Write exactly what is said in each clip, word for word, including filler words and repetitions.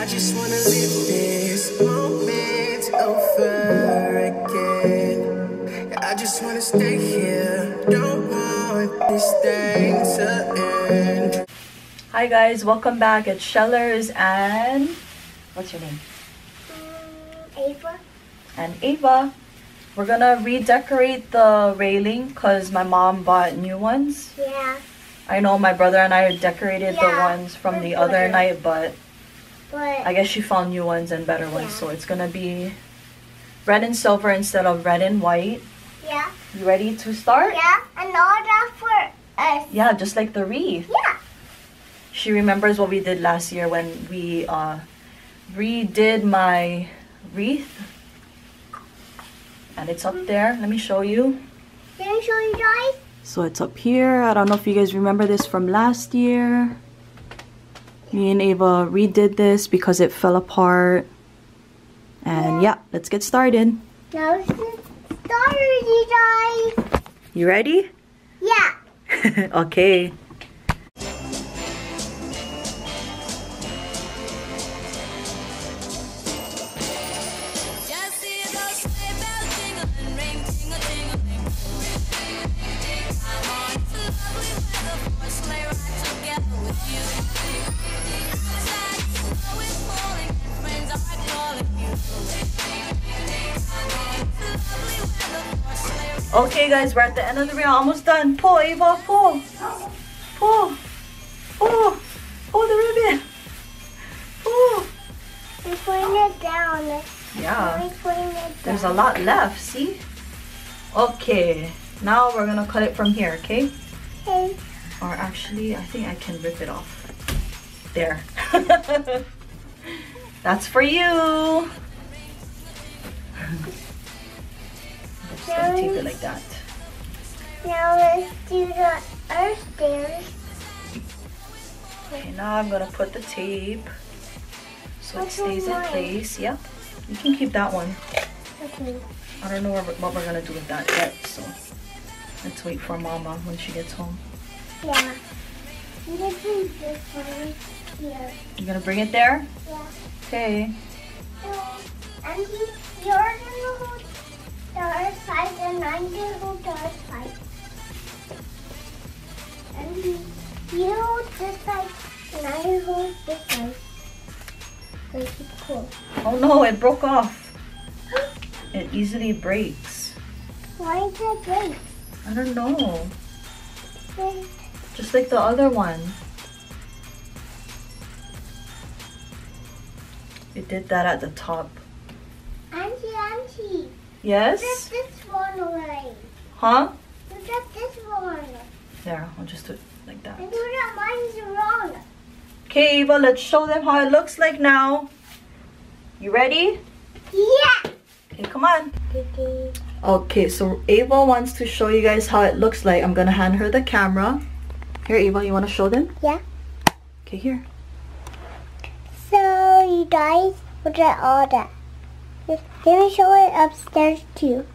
I just wanna live this moment over again. I just wanna stay here, don't want this thing to end. Hi guys, welcome back. It's Chellerrrz and... what's your name? Um, Ava. And Ava. We're gonna redecorate the railing because my mom bought new ones. Yeah. I know my brother and I decorated yeah, the ones from the other better. night, but... But I guess she found new ones and better ones, yeah. So it's gonna be red and silver instead of red and white. Yeah. You ready to start? Yeah, and all that for us. Yeah, just like the wreath. Yeah. She remembers what we did last year when we uh, redid my wreath. And it's up mm-hmm. there. Let me show you. Let me show you guys. So it's up here. I don't know if you guys remember this from last year. Me and Ava redid this because it fell apart. And yeah, yeah let's get started. Now let's get started, you guys. You ready? Yeah. Okay. Okay guys, we're at the end of the reel, almost done. Pull, Ava, pull. Pull. Pull. Pull the ribbon. Pull. We're putting it down. Yeah. We're putting it down. There's a lot left, see? Okay. Now we're gonna cut it from here, okay? Okay. Or actually, I think I can rip it off. There. That's for you. Now take it like that. Now let's do the earth stairs. Okay, now I'm gonna put the tape so What's it stays in place. Yep, you can keep that one. Okay. I don't know what we're gonna do with that yet, so let's wait for Mama when she gets home. Yeah. I'm gonna bring this one here. You're gonna bring it there? Yeah. Okay. So, and you're gonna hold the other side, and I'm gonna hold the other side. And you hold this side, and I hold this side. So keep cool. Oh no, it broke off. It easily breaks. Why does it break? I don't know. It's just like the other one. It did that at the top. Auntie, Auntie. Yes? Look at this one already. Huh? Look at this one. There, I'll just do it like that. And look at mine's wrong. Okay, Ava, let's show them how it looks like now. You ready? Yeah. Okay, come on. Okay, so Ava wants to show you guys how it looks like. I'm gonna hand her the camera. Here, Ava, you want to show them? Yeah. Okay, here. So, you guys, look at all that. Let me show it upstairs, too.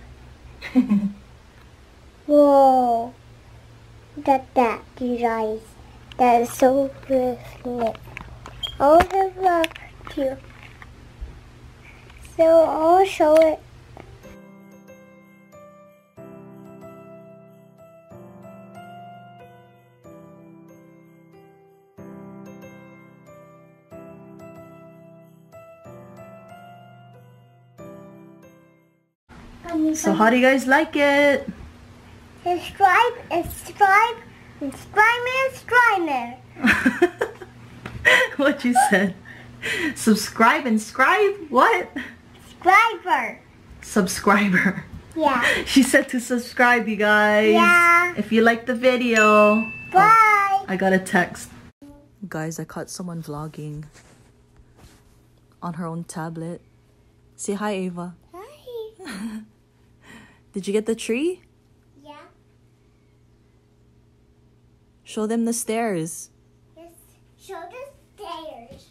Whoa. Look at that, you guys. That is so good. All the love, too. So, I'll show it. So how do you guys like it? Subscribe and subscribe and subscribe and subscribe. What you said? Subscribe and scribe? What? Subscriber. Subscriber. Yeah. She said to subscribe, you guys. Yeah. If you like the video. Bye. Oh, I got a text. Guys, I caught someone vlogging on her own tablet. Say hi, Ava. Hi. Did you get the tree? Yeah. Show them the stairs. Yes, show the stairs.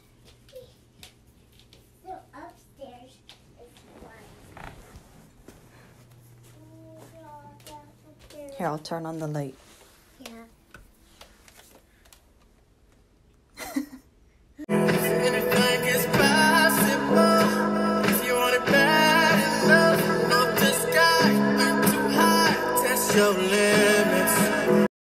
So upstairs is one. Here, I'll turn on the light. Yeah. Chellerrrz.